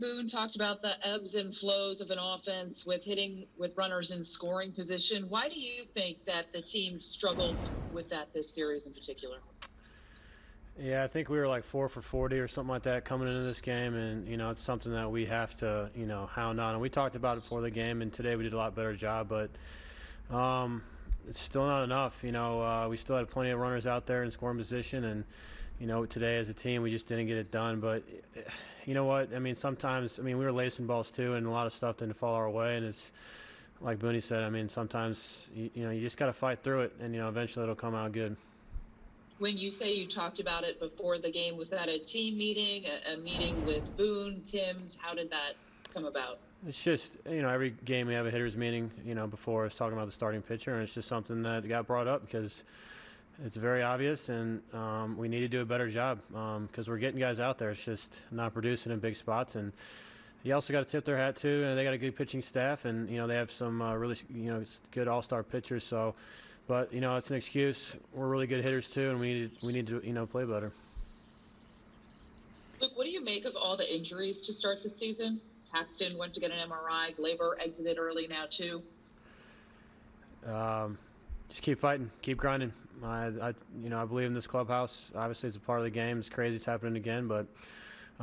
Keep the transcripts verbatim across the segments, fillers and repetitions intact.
Boone talked about the ebbs and flows of an offense with hitting with runners in scoring position. Why do you think that the team struggled with that this series in particular? Yeah, I think we were like four for forty or something like that coming into this game, and, you know, it's something that we have to, you know, hound on. And we talked about it before the game, and today we did a lot better job, but um, it's still not enough. You know, uh, we still had plenty of runners out there in scoring position, and, you know, today as a team we just didn't get it done. But you know what, I mean, sometimes, I mean, we were lacing balls too, and a lot of stuff didn't fall our way, and it's like Booney said, I mean, sometimes, you, you know, you just got to fight through it, and, you know, eventually it'll come out good. When you say you talked about it before the game, was that a team meeting, a, a meeting with Boone, Tim's? How did that come about? It's just, you know, every game we have a hitters meeting, you know, before I was talking about the starting pitcher, and it's just something that got brought up because it's very obvious, and um, we need to do a better job because um, we're getting guys out there. It's just not producing in big spots, and you also got to tip their hat too. And they got a good pitching staff, and, you know, they have some uh, really, you know, good all-star pitchers. So, but, you know, it's an excuse. We're really good hitters too, and we need to, we need to you know play better. Luke, what do you make of all the injuries to start the season? Paxton went to get an M R I. Gleyber exited early now too. Um, just keep fighting, keep grinding. I, I, you know, I believe in this clubhouse. Obviously, it's a part of the game. It's crazy it's happening again, but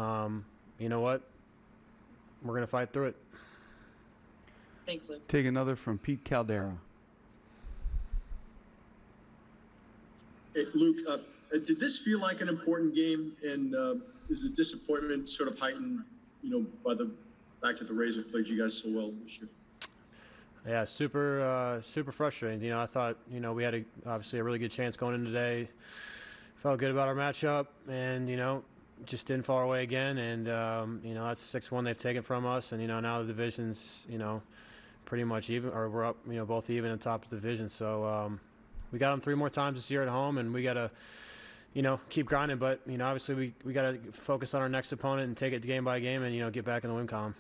um, you know what? We're gonna fight through it. Thanks, Luke. Take another from Pete Caldera. Hey, Luke, uh, did this feel like an important game? And uh, is the disappointment sort of heightened, you know, by the fact that the Rays have played you guys so well this year? Yeah, super, uh, super frustrating. You know, I thought, you know, we had a, obviously a really good chance going in today. Felt good about our matchup, and, you know, just didn't fall away again. And um, you know, that's six one they've taken from us. And, you know, now the division's, you know, pretty much even, or we're up, you know, both even at the top of the division. So um, we got them three more times this year at home, and we gotta, you know, keep grinding. But, you know, obviously we, we got to focus on our next opponent and take it game by game and, you know, get back in the win column.